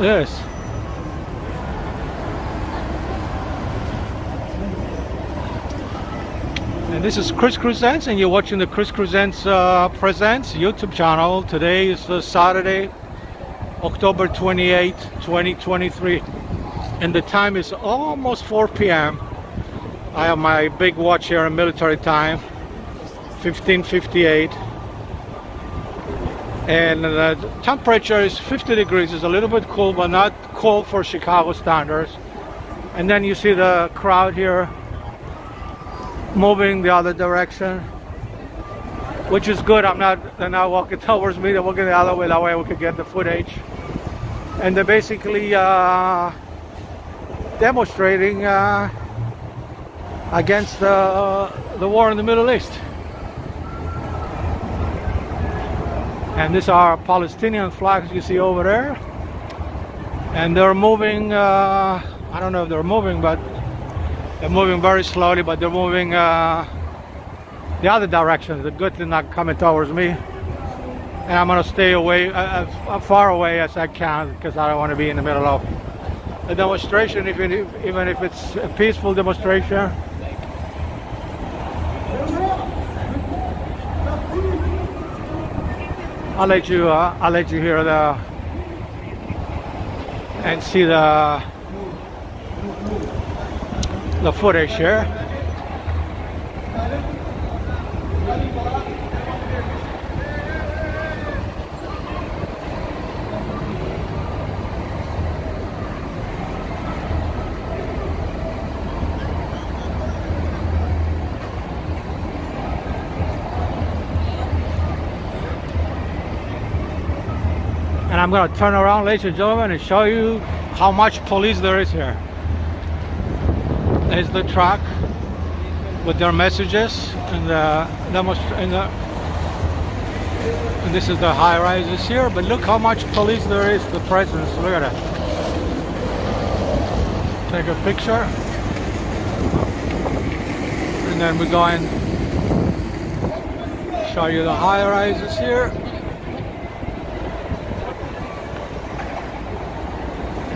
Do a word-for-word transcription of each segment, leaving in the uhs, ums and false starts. Yes. And this is Chris Krzentz, and you're watching the Chris Krzentz uh, Presents YouTube channel. Today is uh, Saturday, October twenty-eighth, twenty twenty-three, and the time is almost four P M I have my big watch here in military time, fifteen fifty-eight. And the temperature is fifty degrees. It's a little bit cool, but not cold for Chicago standards. And then you see the crowd here moving the other direction, which is good. I'm not, they're not walking towards me, they're walking the other way. That way we could get the footage. And they're basically uh, demonstrating uh, against the, the war in the Middle East. And these are Palestinian flags you see over there. And they're moving, uh, I don't know if they're moving, but they're moving very slowly, but they're moving uh, the other direction. The good thing not coming towards me. And I'm gonna stay away, uh, as far away as I can, because I don't wanna be in the middle of a demonstration, even if, even if it's a peaceful demonstration. I'll let you. Uh, I'll let you hear the and see the the footage here. And I'm gonna turn around, ladies and gentlemen, and show you how much police there is here. There's the truck with their messages, and the demonstration. And this is the high rises here. But look how much police there is. The presence. Look at that. Take a picture, and then we go and show you the high rises here.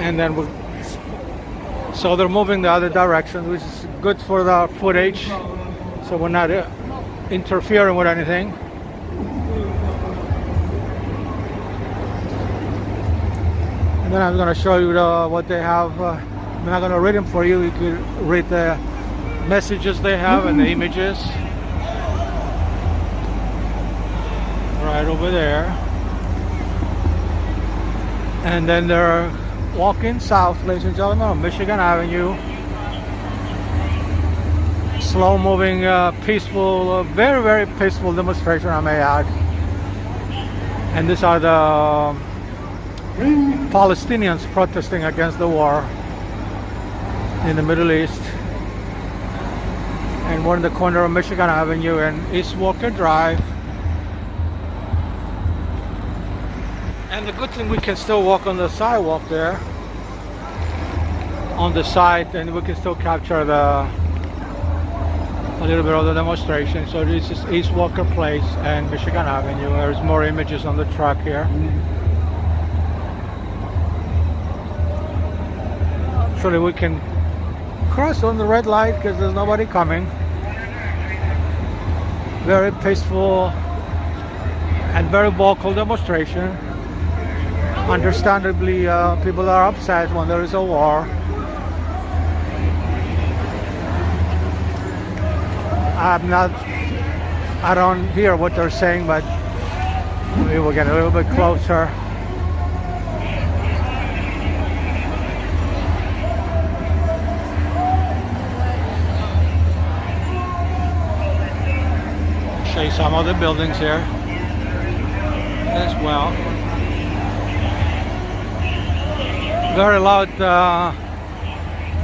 And then we'll, so they're moving the other direction, which is good for the footage, so we're not uh, interfering with anything. And then I'm going to show you the, what they have. uh, I'm not going to read them for you. You could read the messages they have and the images right over there. And then there are walking south, ladies and gentlemen, on Michigan Avenue. Slow moving, uh, peaceful, uh, very, very peaceful demonstration, I may add. And these are the uh, Palestinians protesting against the war in the Middle East. And we're in the corner of Michigan Avenue and East Walker Drive. And the good thing, we can still walk on the sidewalk there, on the side, and we can still capture the a little bit of the demonstration. So this is East Walker Place and Michigan Avenue. There's more images on the truck here. Surely we can cross on the red light because there's nobody coming. Very peaceful and very vocal demonstration. Understandably, uh, people are upset when there is a war. I'm not, I don't hear what they're saying, but we will get a little bit closer. Show you some of the buildings here as well. Very loud uh,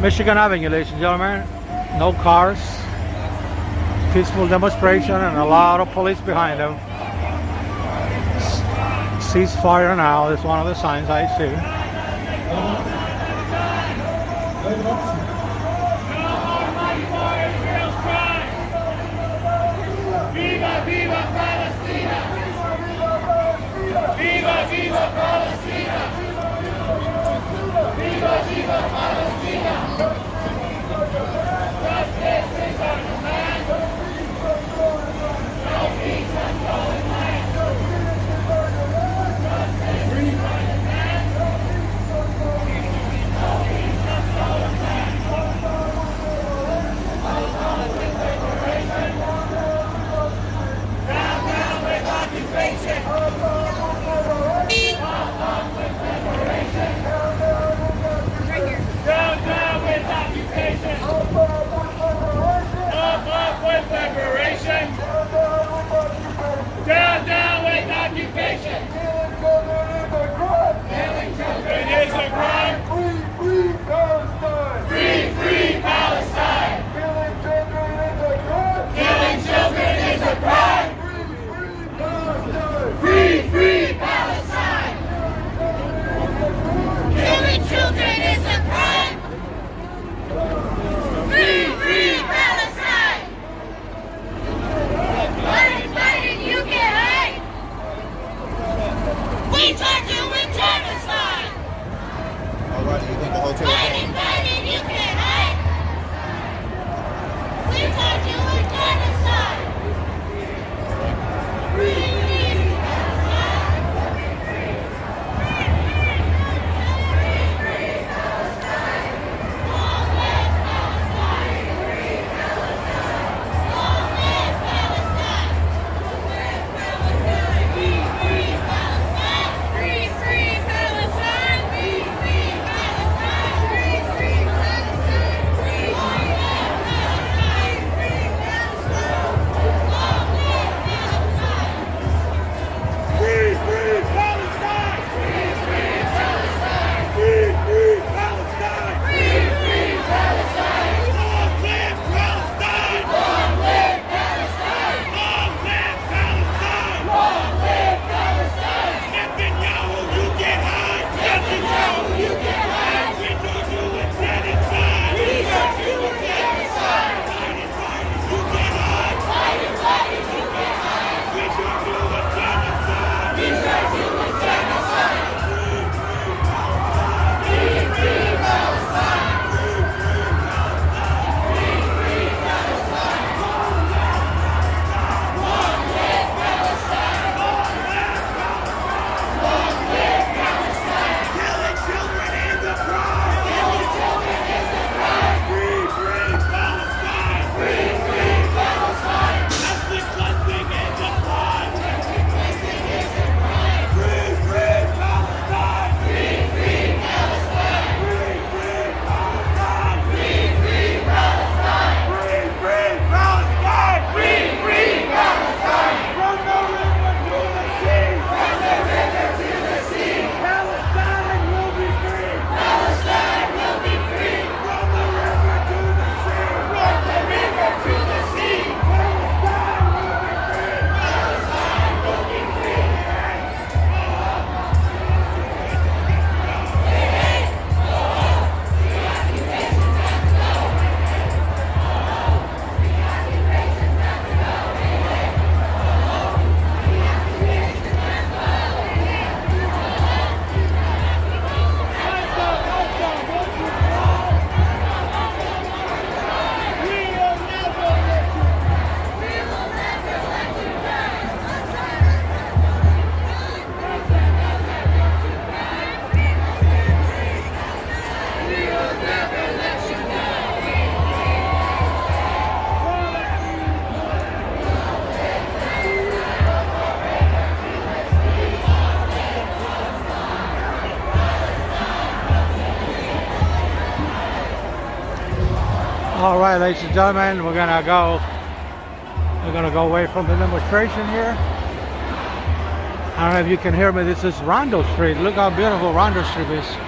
Michigan Avenue, ladies and gentlemen. No cars, peaceful demonstration, and a lot of police behind them. Ceasefire now is one of the signs I see. Viva, viva Palestina! Viva, viva Palestina! All right, ladies and gentlemen, we're gonna go. We're gonna go away from the demonstration here. I don't know if you can hear me. This is Rondo Street. Look how beautiful Rondo Street is.